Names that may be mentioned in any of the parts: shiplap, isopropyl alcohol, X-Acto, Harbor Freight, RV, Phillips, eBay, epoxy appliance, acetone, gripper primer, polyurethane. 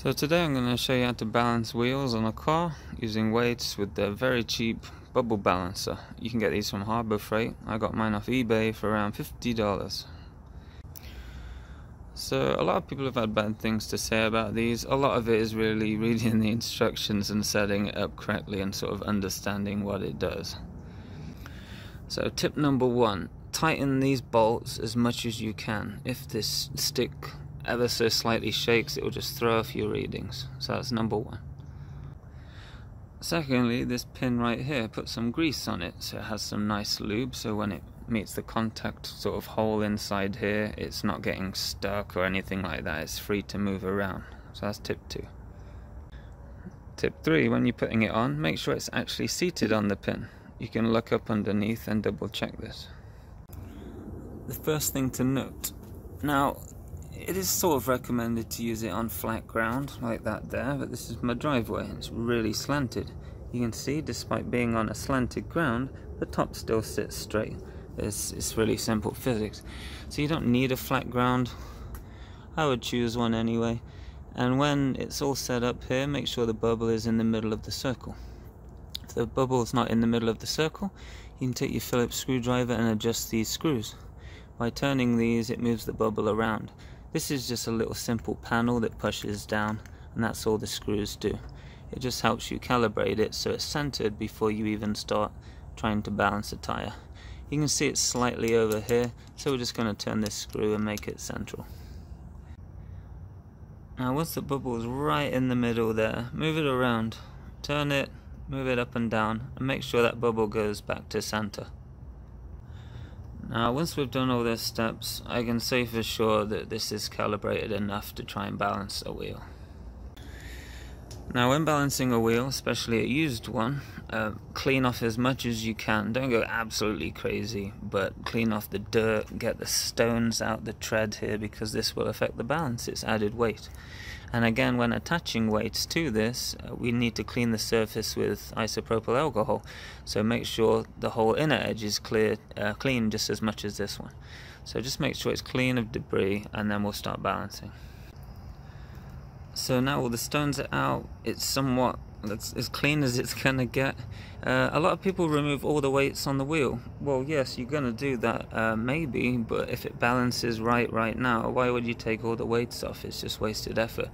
So today I'm going to show you how to balance wheels on a car using weights with the very cheap bubble balancer. You can get these from Harbor Freight. I got mine off eBay for around $50. So a lot of people have had bad things to say about these. A lot of it is really reading the instructions and setting it up correctly and sort of understanding what it does. So tip number one, tighten these bolts as much as you can. If this stick ever so slightly shakes, it will just throw off your readings. So that's number one. Secondly, this pin right here, put some grease on it so it has some nice lube, so when it meets the contact sort of hole inside here, it's not getting stuck or anything like that. It's free to move around. So that's tip two. Tip three, when you're putting it on, make sure it's actually seated on the pin. You can look up underneath and double check this. The first thing to note, now it is sort of recommended to use it on flat ground like that there, but this is my driveway and it's really slanted. You can see, despite being on a slanted ground, the top still sits straight. It's really simple physics. So you don't need a flat ground. I would choose one anyway. And when it's all set up here, make sure the bubble is in the middle of the circle. If the bubble is not in the middle of the circle, you can take your Phillips screwdriver and adjust these screws. By turning these, it moves the bubble around. This is just a little simple panel that pushes down, and that's all the screws do. It just helps you calibrate it so it's centered before you even start trying to balance a tire. You can see it's slightly over here, so we're just going to turn this screw and make it central. Now once the bubble's right in the middle there, move it around, turn it, move it up and down, and make sure that bubble goes back to center. Now once we've done all these steps, I can say for sure that this is calibrated enough to try and balance a wheel. Now when balancing a wheel, especially a used one, clean off as much as you can. Don't go absolutely crazy, but clean off the dirt, get the stones out the tread here, because this will affect the balance, it's added weight. And again, when attaching weights to this, we need to clean the surface with isopropyl alcohol. So make sure the whole inner edge is clean just as much as this one. So just make sure it's clean of debris and then we'll start balancing. So now all the stones are out, it's somewhat as clean as it's going to get. A lot of people remove all the weights on the wheel. Well, yes, you're going to do that, maybe, but if it balances right now, why would you take all the weights off? It's just wasted effort.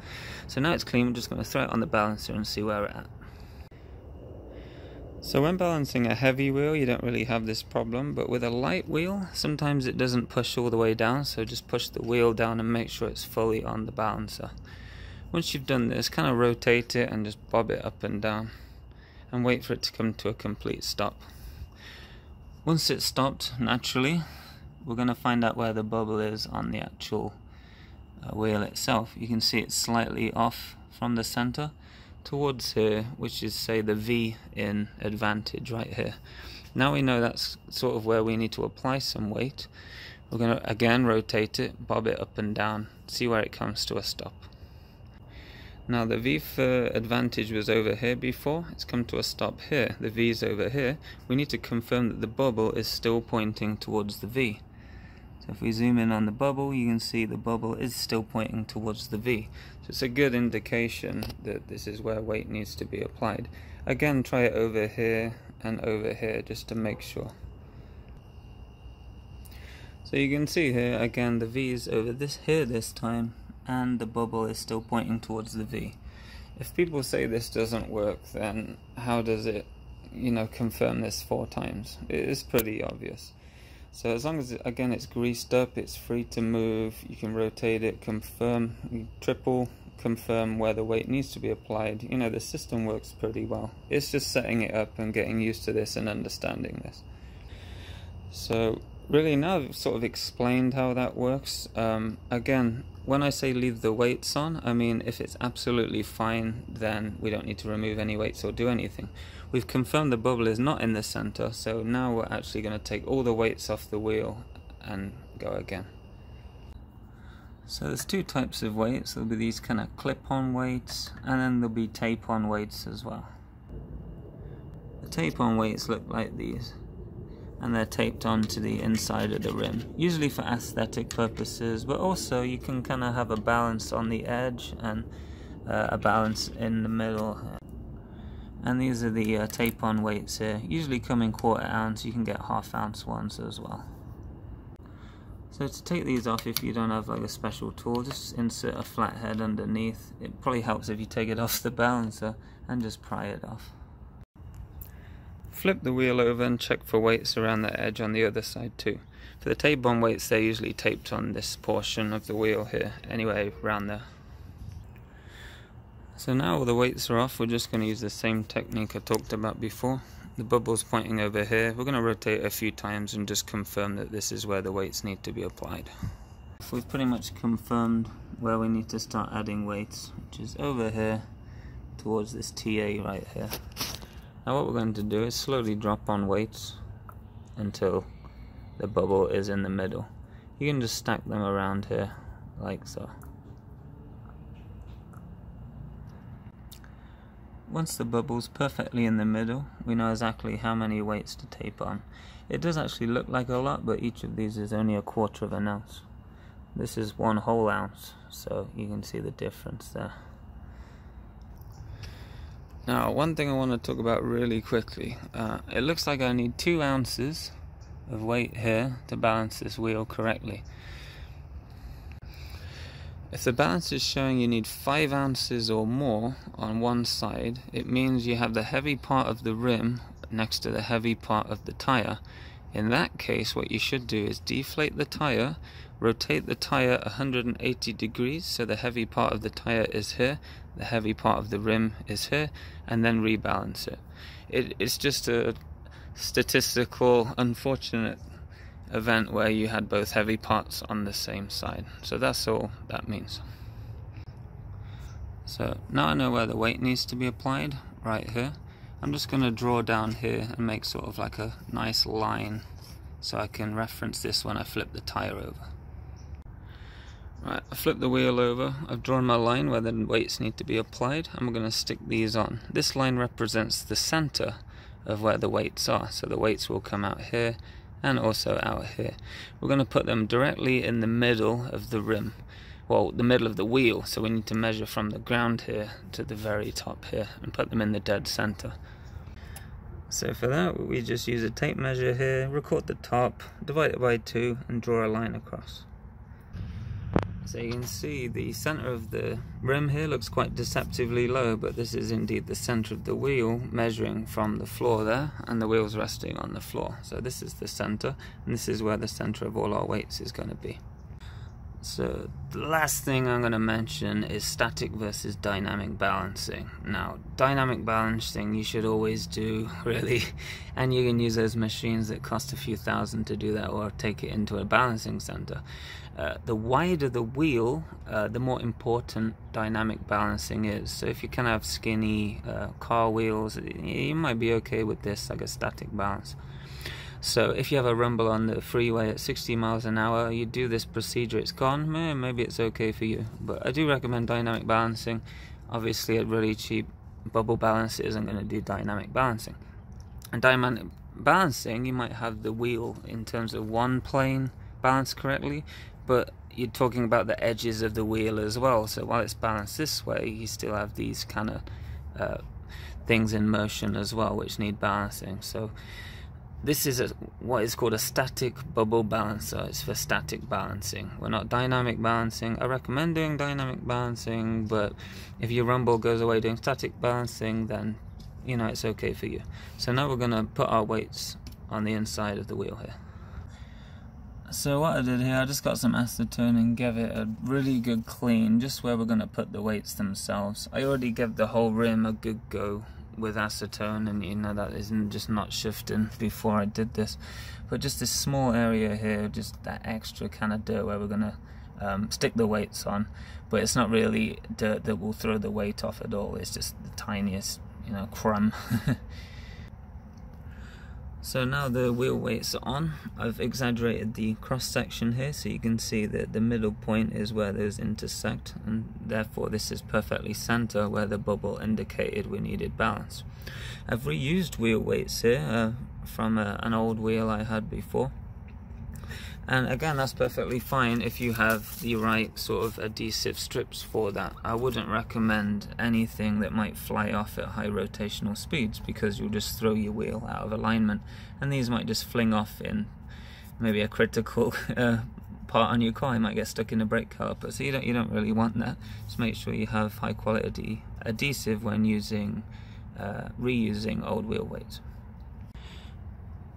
So now it's clean, we're just going to throw it on the balancer and see where it's at. So when balancing a heavy wheel, you don't really have this problem, but with a light wheel, sometimes it doesn't push all the way down, so just push the wheel down and make sure it's fully on the balancer. Once you've done this, kind of rotate it and just bob it up and down and wait for it to come to a complete stop. Once it's stopped, naturally, we're going to find out where the bubble is on the actual wheel itself. You can see it's slightly off from the center towards here, which is, say, the V in Advantage right here. Now we know that's sort of where we need to apply some weight. We're going to, again, rotate it, bob it up and down, see where it comes to a stop. Now the V for Advantage was over here before, it's come to a stop here, the V's over here. We need to confirm that the bubble is still pointing towards the V. So if we zoom in on the bubble, you can see the bubble is still pointing towards the V. So it's a good indication that this is where weight needs to be applied. Again, try it over here and over here just to make sure. So you can see here, again, the V is over here this time, and the bubble is still pointing towards the V. If people say this doesn't work, then how does it, you know, confirm this 4 times? It is pretty obvious. So as long as, again, it's greased up, it's free to move, you can rotate it, confirm, triple, confirm where the weight needs to be applied. You know, the system works pretty well. It's just setting it up and getting used to this and understanding this. So really, now I've sort of explained how that works. Again, when I say leave the weights on, I mean if it's absolutely fine, then we don't need to remove any weights or do anything. We've confirmed the bubble is not in the center, so now we're actually going to take all the weights off the wheel and go again. So there's 2 types of weights. There'll be these kind of clip-on weights, and then there'll be tape-on weights as well. The tape-on weights look like these, and they're taped onto the inside of the rim, usually for aesthetic purposes, but also you can kind of have a balance on the edge and a balance in the middle. And these are the tape-on weights here. Usually come in 1/4 ounce, you can get 1/2 ounce ones as well. So to take these off, if you don't have like a special tool, just insert a flathead underneath. It probably helps if you take it off the balancer and just pry it off. Flip the wheel over and check for weights around the edge on the other side too. For the tape-on weights, they're usually taped on this portion of the wheel here, anyway, around there. So now all the weights are off, we're just going to use the same technique I talked about before. The bubble's pointing over here. We're going to rotate a few times and just confirm that this is where the weights need to be applied. So we've pretty much confirmed where we need to start adding weights, which is over here towards this TA right here. Now what we're going to do is slowly drop on weights until the bubble is in the middle. You can just stack them around here like so. Once the bubble's perfectly in the middle, we know exactly how many weights to tape on. It does actually look like a lot, but each of these is only 1/4 ounce. This is 1 whole ounce, so you can see the difference there. Now, one thing I want to talk about really quickly. It looks like I need 2 ounces of weight here to balance this wheel correctly. If the balance is showing you need 5 ounces or more on one side, it means you have the heavy part of the rim next to the heavy part of the tire. In that case, what you should do is deflate the tire, rotate the tire 180 degrees so the heavy part of the tire is here, the heavy part of the rim is here, and then rebalance it. It's just a statistical, unfortunate event where you had both heavy parts on the same side. So that's all that means. So now I know where the weight needs to be applied, right here. I'm just going to draw down here and make sort of like a nice line so I can reference this when I flip the tire over. Right, I flip the wheel over, I've drawn my line where the weights need to be applied, and we're going to stick these on. This line represents the center of where the weights are, so the weights will come out here and also out here. We're going to put them directly in the middle of the rim, well, the middle of the wheel, so we need to measure from the ground here to the very top here and put them in the dead center. So for that, we just use a tape measure here, record the top, divide it by 2 and draw a line across. So you can see the center of the rim here looks quite deceptively low, but this is indeed the center of the wheel, measuring from the floor there, and the wheel's resting on the floor. So this is the center, and this is where the center of all our weights is going to be. So the last thing I'm going to mention is static versus dynamic balancing. Now, dynamic balancing you should always do, really, and you can use those machines that cost a few thousand to do that, or take it into a balancing center. The wider the wheel, the more important dynamic balancing is. So if you can have skinny car wheels, you might be okay with this, like a static balance. So if you have a rumble on the freeway at 60 miles an hour, you do this procedure, it's gone, maybe it's okay for you. But I do recommend dynamic balancing. Obviously a really cheap bubble balance isn't going to do dynamic balancing. And dynamic balancing, you might have the wheel in terms of one plane balanced correctly, but you're talking about the edges of the wheel as well. So while it's balanced this way, you still have these kind of things in motion as well, which need balancing. So this is what is called a static bubble balancer. It's for static balancing. We're not dynamic balancing. I recommend doing dynamic balancing, but if your rumble goes away doing static balancing, then you know it's okay for you. So now we're going to put our weights on the inside of the wheel here. So what I did here, I just got some acetone and gave it a really good clean, just where we're going to put the weights themselves. I already gave the whole rim a good go with acetone, and you know that isn't just not shifting before I did this, but just this small area here, just that extra kind of dirt where we're gonna stick the weights on, but it's not really dirt that will throw the weight off at all, it's just the tiniest, you know, crumb. So now the wheel weights are on. I've exaggerated the cross section here so you can see that the middle point is where those intersect, and therefore this is perfectly center where the bubble indicated we needed balance. I've reused wheel weights here from an old wheel I had before. And again, that's perfectly fine if you have the right sort of adhesive strips for that. I wouldn't recommend anything that might fly off at high rotational speeds, because you'll just throw your wheel out of alignment, and these might just fling off in maybe a critical part on your car. You might get stuck in a brake caliper, so you don't really want that. Just make sure you have high quality adhesive when using reusing old wheel weights.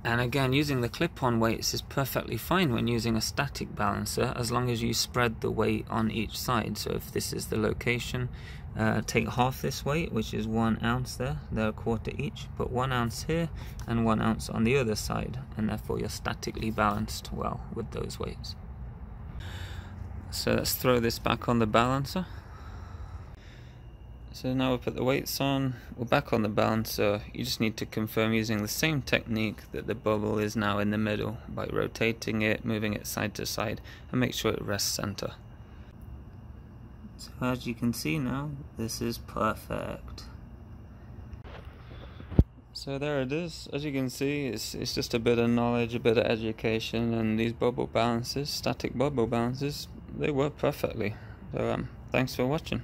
And again, using the clip-on weights is perfectly fine when using a static balancer, as long as you spread the weight on each side. So if this is the location, take half this weight, which is 1 ounce there, they're a quarter each, put 1 ounce here and 1 ounce on the other side, and therefore you're statically balanced well with those weights. So let's throw this back on the balancer. So now we'll put the weights on, we're back on the balancer. You just need to confirm using the same technique that the bubble is now in the middle by rotating it, moving it side to side, and make sure it rests center. So as you can see now, this is perfect. So there it is. As you can see, it's just a bit of knowledge, a bit of education, and these bubble balances, static bubble balances, they work perfectly. So thanks for watching.